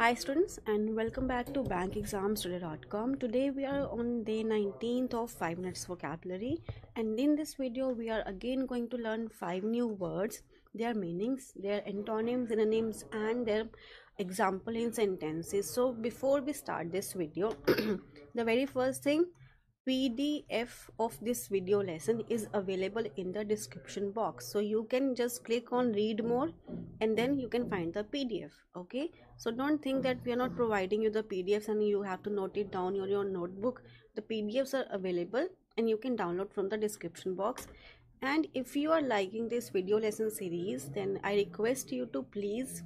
Hi students, and welcome back to BankExamsToday.com. Today we are on day 19th of 5 minutes vocabulary, and in this video we are again going to learn 5 new words, their meanings, their antonyms, synonyms and their example in sentences. So before we start this video, the very first thing, PDF of this video lesson is available in the description box, so you can just click on read more and then you can find the PDF. Okay, so don't think that we are not providing you the PDFs and you have to note it down in your notebook. The PDFs are available and you can download from the description box. And if you are liking this video lesson series, then I request you to please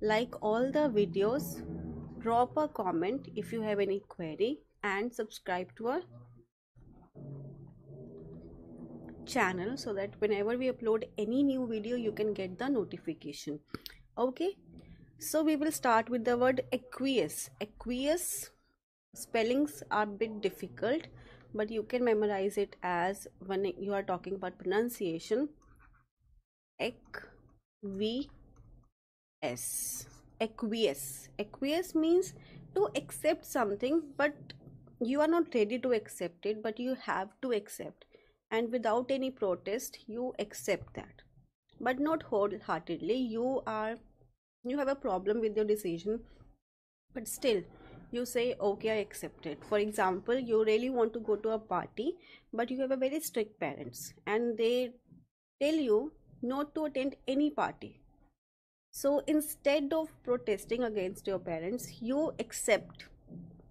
like all the videos, drop a comment if you have any query, and subscribe to our channel so that whenever we upload any new video you can get the notification. Okay, so we will start with the word acquiesce. Acquiesce spellings are a bit difficult, but you can memorize it as when you are talking about pronunciation, acquiesce. Acquiesce means to accept something, but you are not ready to accept it, but you have to accept, and without any protest you accept that, but not wholeheartedly. You have a problem with your decision, but still you say okay, I accept it. For example, you really want to go to a party, but you have a very strict parents and they tell you not to attend any party. So instead of protesting against your parents, you accept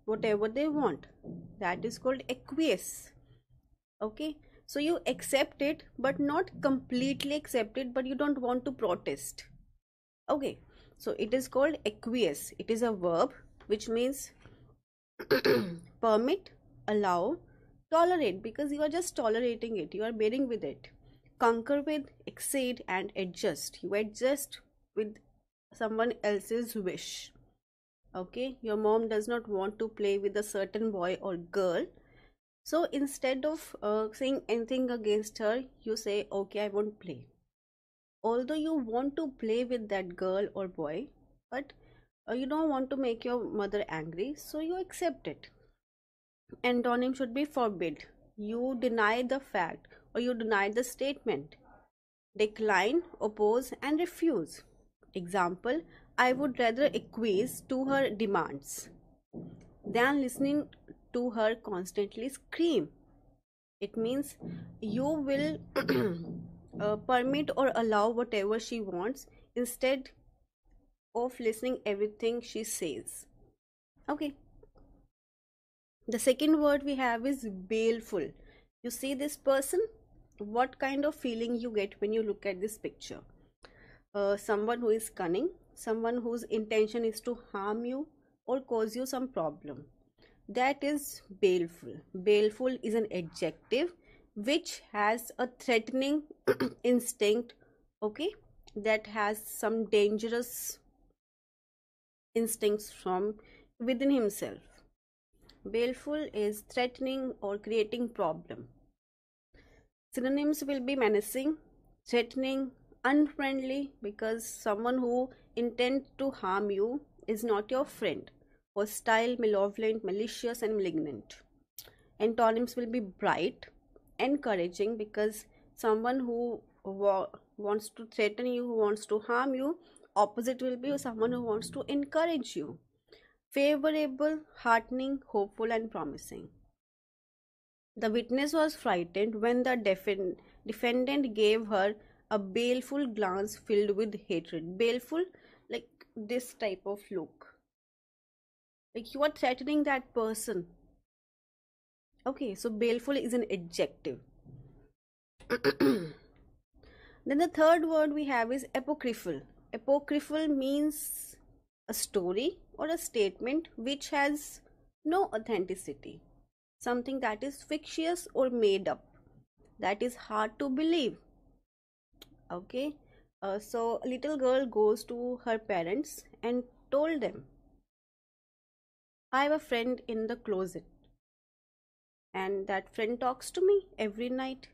whatever they want. That is called acquiesce. Okay, so you accept it, but not completely accept it, but you don't want to protest. Okay, so it is called acquiesce. It is a verb which means permit, allow, tolerate, because you are just tolerating it, you are bearing with it. Concur with, accede and adjust. You adjust with someone else's wish. Okay, your mom does not want to play with a certain boy or girl, so instead of saying anything against her, you say okay, I won't play. Although you want to play with that girl or boy, but you don't want to make your mother angry, so you accept it. Antonym should be forbid. You deny the fact or you deny the statement. Decline, oppose and refuse. Example, I would rather acquiesce to her demands than listening to her constantly scream. It means you will permit or allow whatever she wants instead of listening everything she says. Okay, the second word we have is baleful. You see this person, what kind of feeling you get when you look at this picture? Someone who is cunning, someone whose intention is to harm you or cause you some problem. That is baleful. Baleful is an adjective which has a threatening instinct. Okay, that has some dangerous instincts from within himself. Baleful is threatening or creating problem. Synonyms will be menacing, threatening, unfriendly, because someone who intends to harm you is not your friend. Hostile, malevolent, malicious and malignant. Antonyms will be bright, encouraging, because someone who wants to threaten you, who wants to harm you, opposite will be someone who wants to encourage you. Favorable, heartening, hopeful and promising. The witness was frightened when the defendant gave her a baleful glance filled with hatred. Baleful, like this type of look. Like you are threatening that person. Okay, so baleful is an adjective. Then the third word we have is apocryphal. Apocryphal means a story or a statement which has no authenticity. Something that is fictitious or made up, that is hard to believe. Okay, so a little girl goes to her parents and told them, I have a friend in the closet and that friend talks to me every night.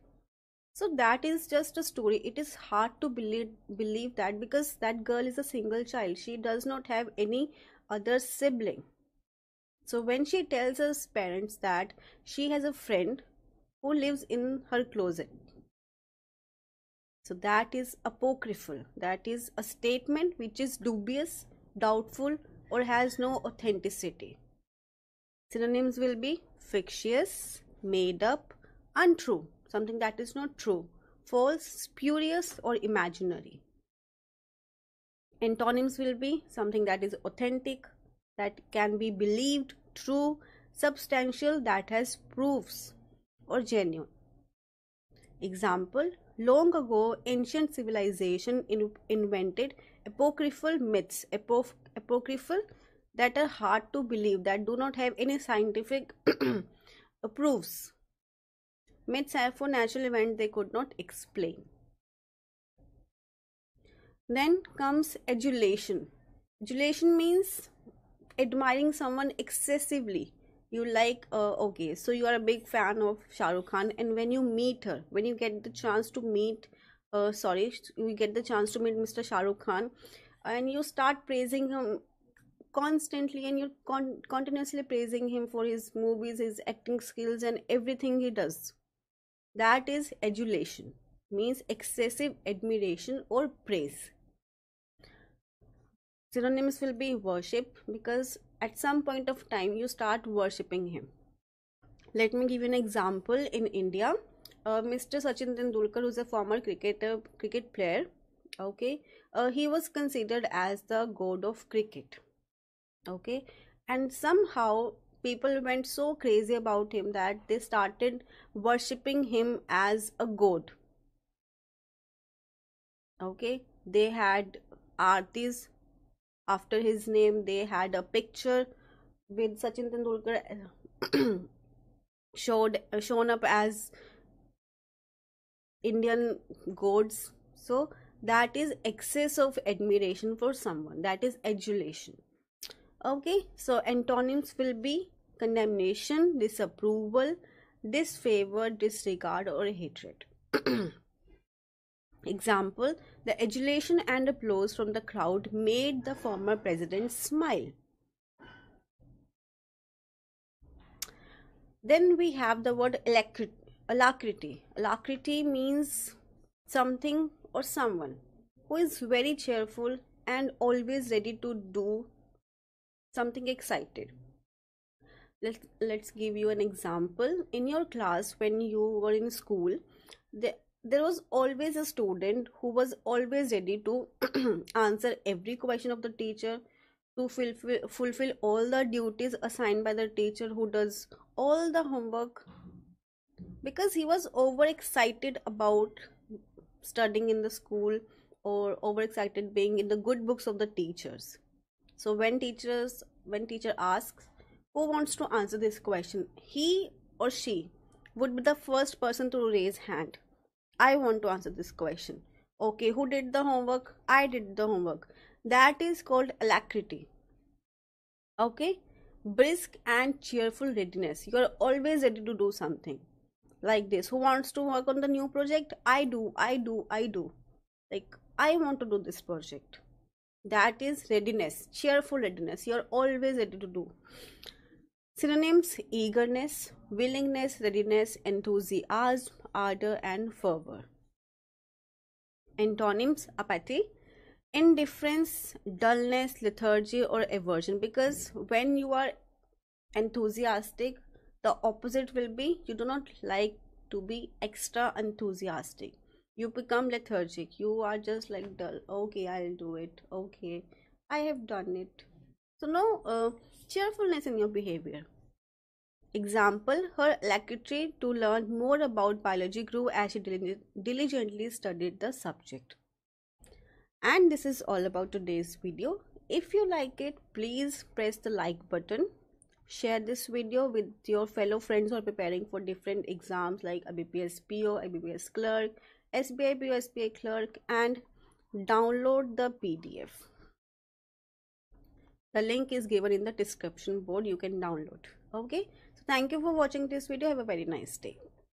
So that is just a story. It is hard to believe that, because that girl is a single child. She does not have any other sibling. So when she tells her parents that she has a friend who lives in her closet, so that is apocryphal. That is a statement which is dubious, doubtful, or has no authenticity. Synonyms will be fictitious, made up, untrue, something that is not true, false, spurious, or imaginary. Antonyms will be something that is authentic, that can be believed, true, substantial, that has proofs, or genuine. Example: long ago, ancient civilization invented apocryphal myths, apocryphal that are hard to believe, that do not have any scientific proofs. Myths are for natural event they could not explain. Then comes adulation. Adulation means admiring someone excessively. You like, okay, so you are a big fan of Shahrukh Khan, and when you meet her, when you get the chance to meet, you get the chance to meet Mr. Shahrukh Khan, and you start praising him constantly, and you're continuously praising him for his movies, his acting skills, and everything he does. That is adulation, means excessive admiration or praise. Synonyms will be worship, because at some point of time you start worshipping him. Let me give you an example. In India, Mr. Sachin Tendulkar, who is a former cricket player, okay, he was considered as the god of cricket, okay, and somehow people went so crazy about him that they started worshipping him as a god. Okay, they had aartis after his name, they had a picture with Sachin Tendulkar shown up as Indian gods. So that is excess of admiration for someone, that is adulation. Okay, so antonyms will be condemnation, disapproval, disfavor, disregard, or hatred. Example: the adulation and applause from the crowd made the former president smile. Then we have the word alacrity. Alacrity means something or someone who is very cheerful and always ready to do something excited. Let's give you an example. In your class, when you were in school, there was always a student who was always ready to answer every question of the teacher, to fulfill all the duties assigned by the teacher, who does all the homework, because he was overexcited about studying in the school, or overexcited being in the good books of the teachers. So when teacher asks, who wants to answer this question, he or she would be the first person to raise hand. I want to answer this question. Okay, who did the homework? I did the homework. That is called alacrity. Okay, brisk and cheerful readiness. You are always ready to do something like this. Who wants to work on the new project? I do. Like, I want to do this project. That is readiness, cheerful readiness. You are always ready to do. Synonyms: eagerness, willingness, readiness, enthusiasm, ardor, and fervor. Antonyms: apathy, indifference, dullness, lethargy, or aversion. Because when you are enthusiastic, the opposite will be, you do not like to be extra enthusiastic. You become lethargic. You are just like dull. Okay, I'll do it. Okay, I have done it. So no cheerfulness in your behavior. Example: her alacrity to learn more about biology grew as she diligently studied the subject. And this is all about today's video. If you like it, please press the like button. Share this video with your fellow friends who are preparing for different exams like IBPS PO, IBPS clerk, SBI PO, SBI clerk, and download the PDF. The link is given in the description board. You can download. Okay, so thank you for watching this video. Have a very nice day.